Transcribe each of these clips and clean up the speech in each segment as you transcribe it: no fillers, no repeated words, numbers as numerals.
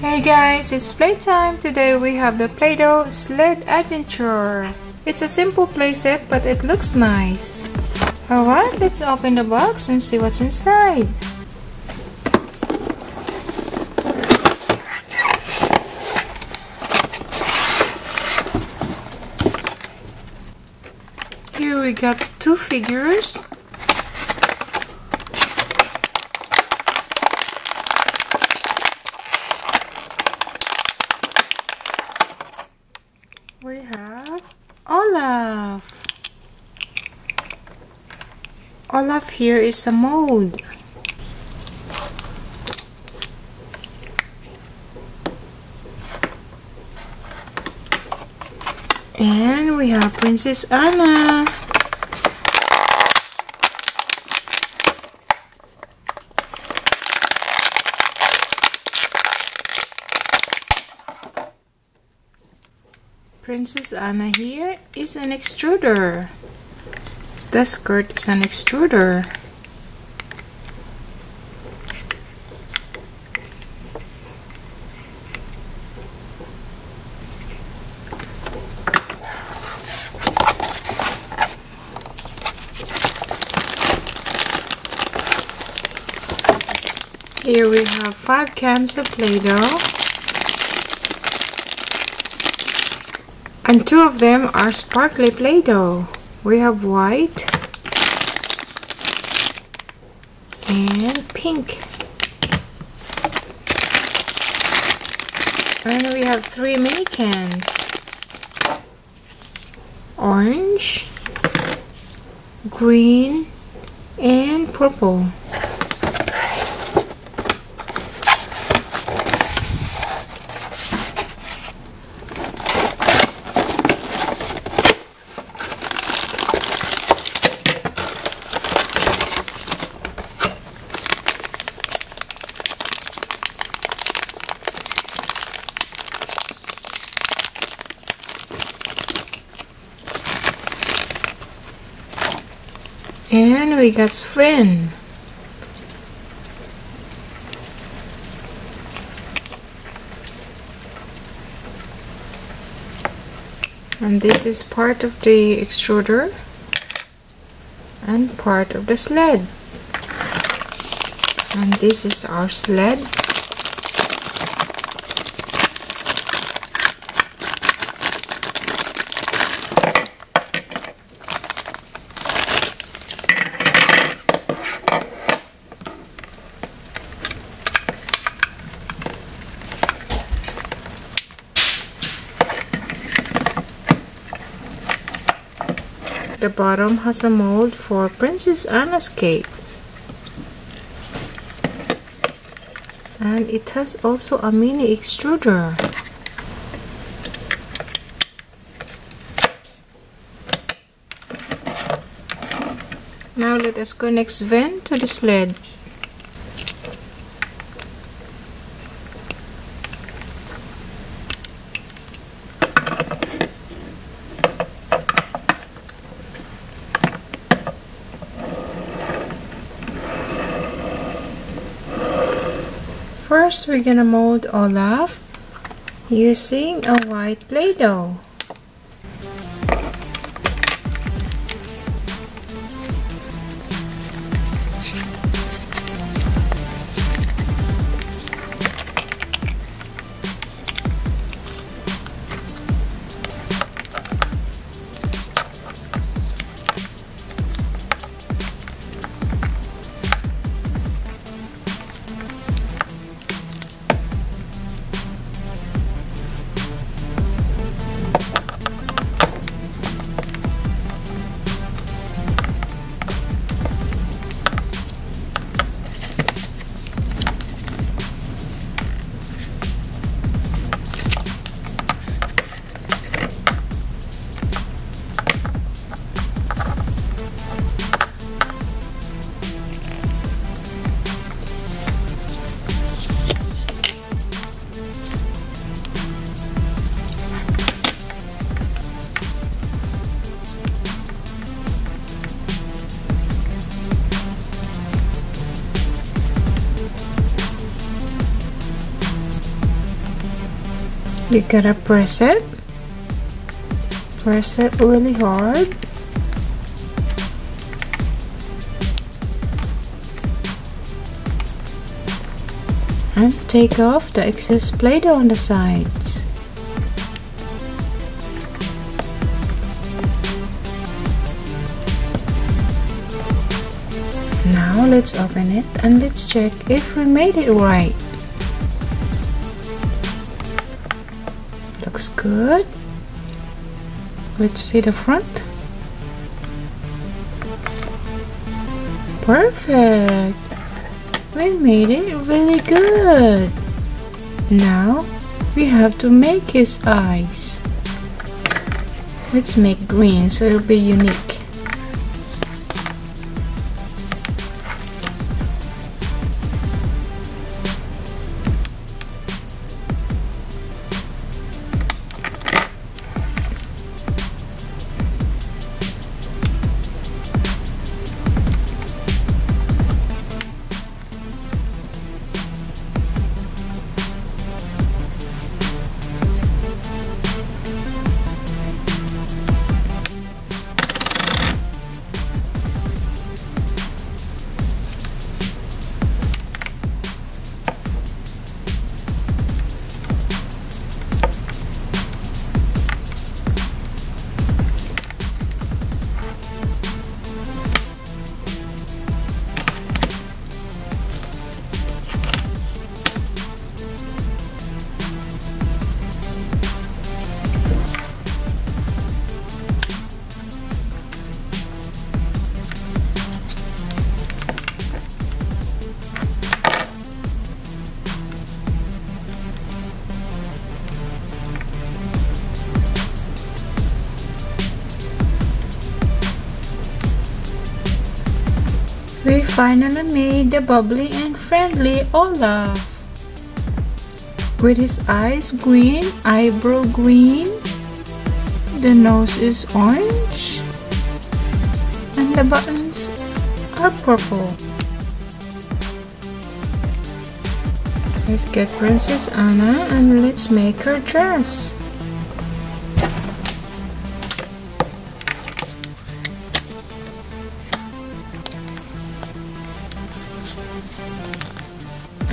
Hey guys, it's playtime! Today we have the Play-Doh Sled Adventure. It's a simple playset, but it looks nice. Alright, let's open the box and see what's inside. Here we got two figures. We have Olaf. Olaf here is a mold. And we have Princess Anna. Princess Anna here is an extruder. The skirt is an extruder. Here we have 5 cans of Play-Doh. And 2 of them are sparkly Play-Doh. We have white and pink. And we have 3 mini cans. Orange, green, and purple. And we got Sven. And this is part of the extruder and part of the sled. And this is our sled. The bottom has a mold for Princess Anna's cake, and it has also a mini extruder. Now let us connect Sven to the sled. First, we're gonna mold Olaf using a white Play-Doh. You gotta press it really hard. And take off the excess Play-Doh on the sides. Now let's open it and let's check if we made it right. Looks good. Let's see the front. Perfect! We made it really good. Now we have to make his eyes. Let's make green so it'll be unique. We finally made the bubbly and friendly Olaf. With his eyes green, eyebrow green, the nose is orange, and the buttons are purple. Let's get Princess Anna and let's make her dress.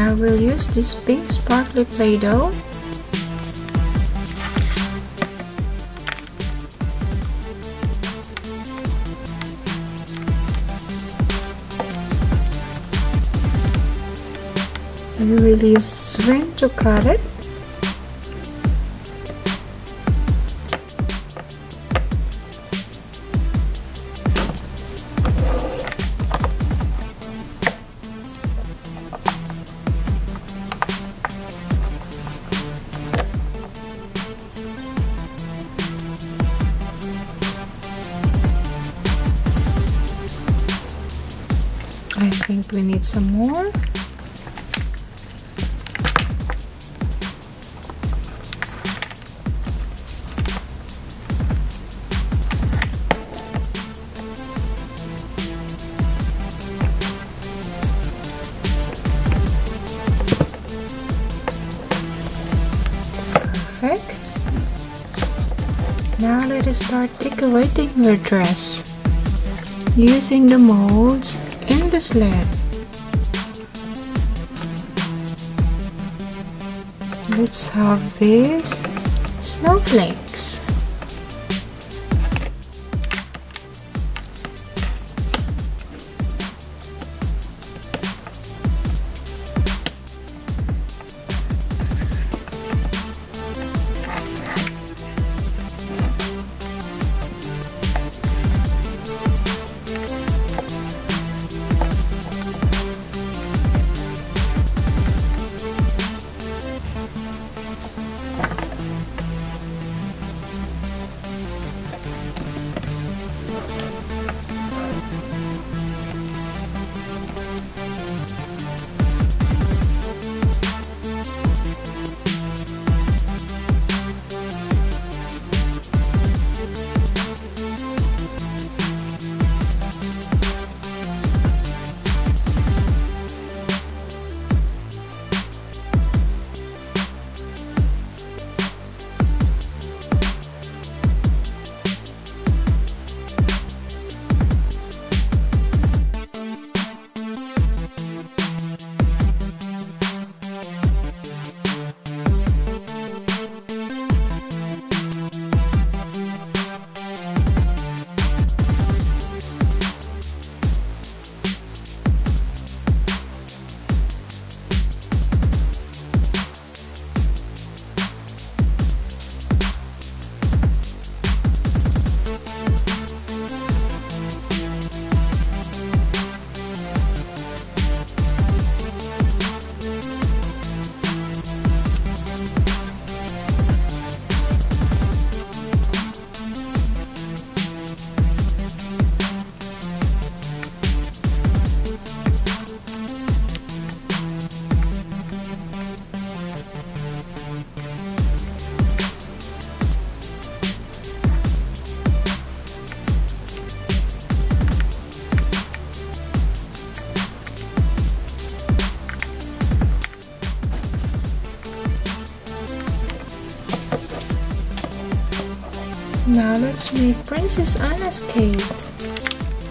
I will use this pink sparkly Play-Doh. We will use Sven to cut it. I think we need some more. Perfect. Now let us start decorating her dress using the molds in the sled. Let's have these snowflakes. Now let's make Princess Anna's cake.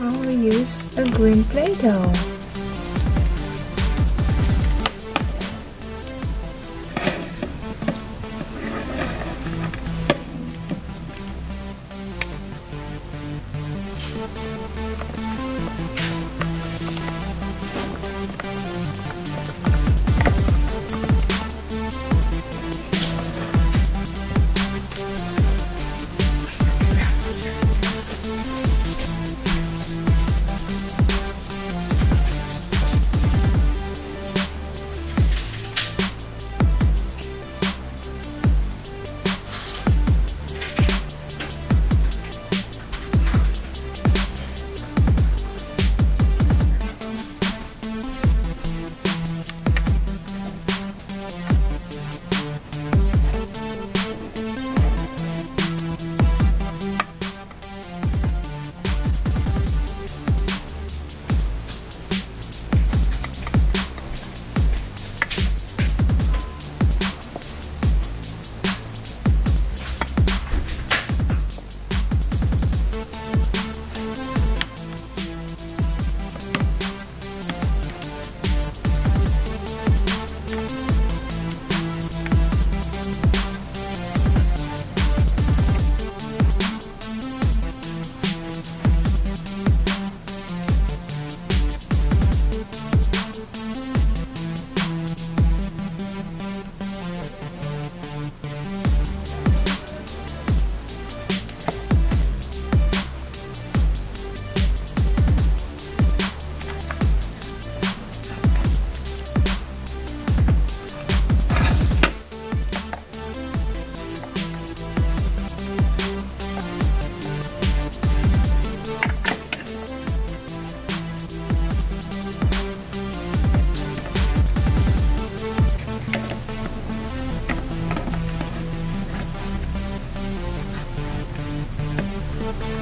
I will use a green Play-Doh.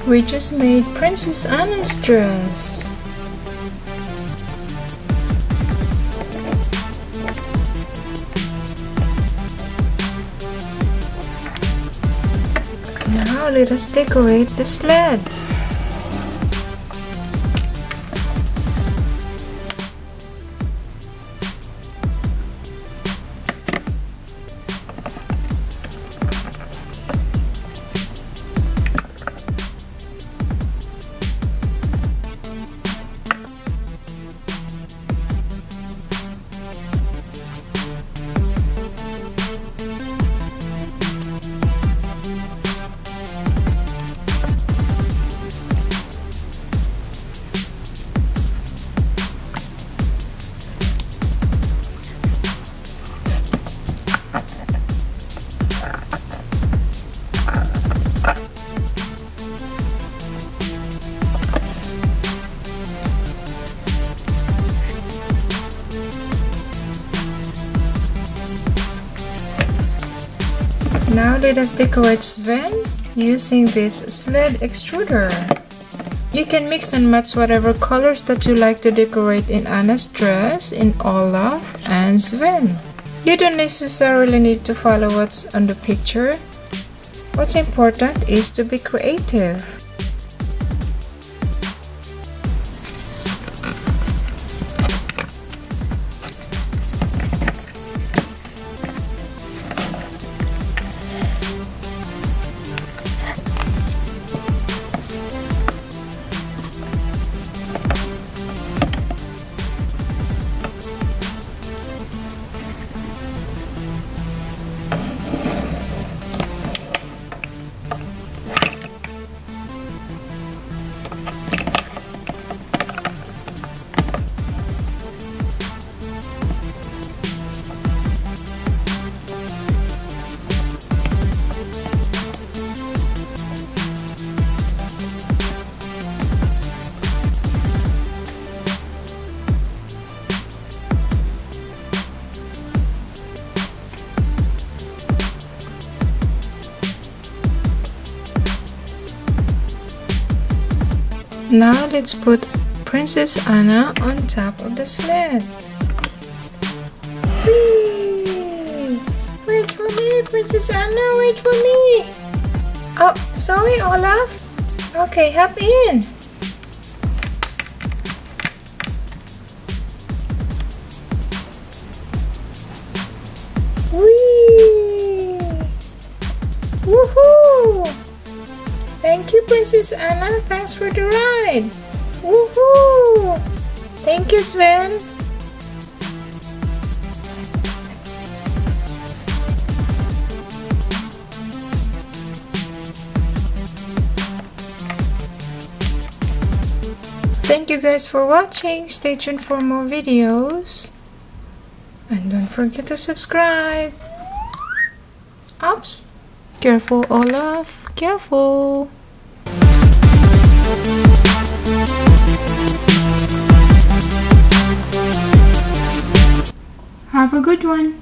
We just made Princess Anna's dress. Now let us decorate the sled. Now let us decorate Sven using this sled extruder. You can mix and match whatever colors that you like to decorate in Anna's dress, in Olaf and Sven. You don't necessarily need to follow what's on the picture. What's important is to be creative. Now let's put Princess Anna on top of the sled. Whee! Wait for me, Princess Anna, wait for me! Oh, sorry, Olaf. Okay, hop in. Whee! Woohoo! Thank you, Princess Anna. Thanks for the ride. Woohoo! Thank you, Sven. Thank you guys for watching. Stay tuned for more videos. And don't forget to subscribe. Oops. Careful, Olaf. Careful. Have a good one.